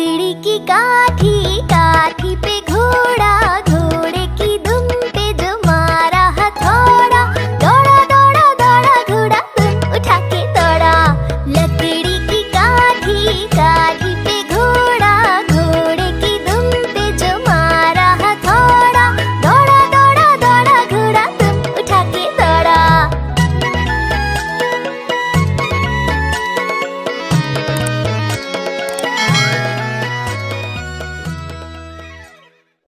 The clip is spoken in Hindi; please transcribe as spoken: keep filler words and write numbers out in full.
लकड़ी की काठी काठी।